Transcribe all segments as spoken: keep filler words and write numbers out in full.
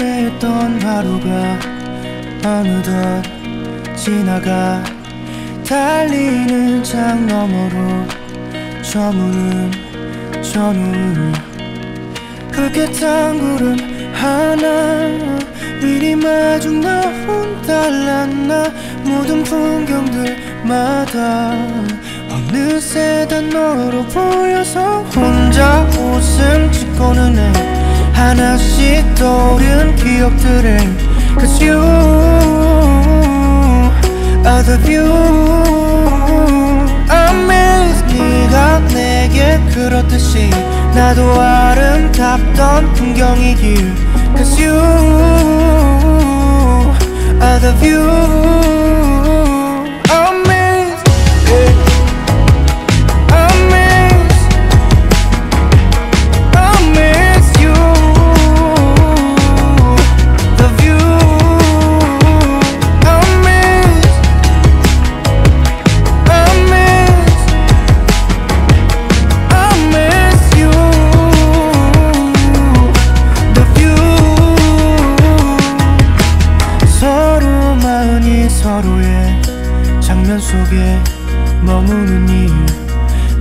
험했던 하루가 어느덧 지나가 달리는 창 너머로 저무는 저눈 붉게탄 구름 하나 미리 마중 나 혼달랐나 모든 풍경들마다 어느새 다 너로 보여서 혼자 웃음 짓고는 해 하나씩 떠오른 기억들을 Cause you are the view I miss 네가 내게 그렇듯이 나도 아름답던 풍경이길 Cause you are the view 서로의 장면 속에 머무는 일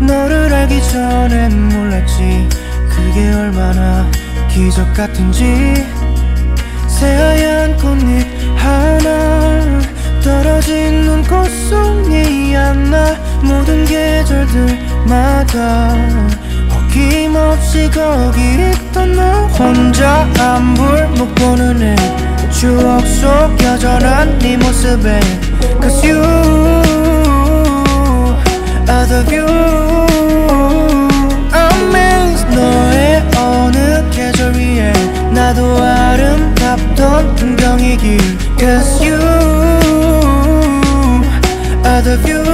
너를 알기 전엔 몰랐지 그게 얼마나 기적 같은지 새하얀 꽃잎 하나 떨어진 눈꽃 속 네 안나 모든 계절들마다 어김없이 거기 있던 너 혼자 안불 못 보는 애 추억 속 여전한 네 모습에 Cause you are the view I'm amazed 너의 어느 계절 위에 나도 아름답던 풍경이길 Cause you are the view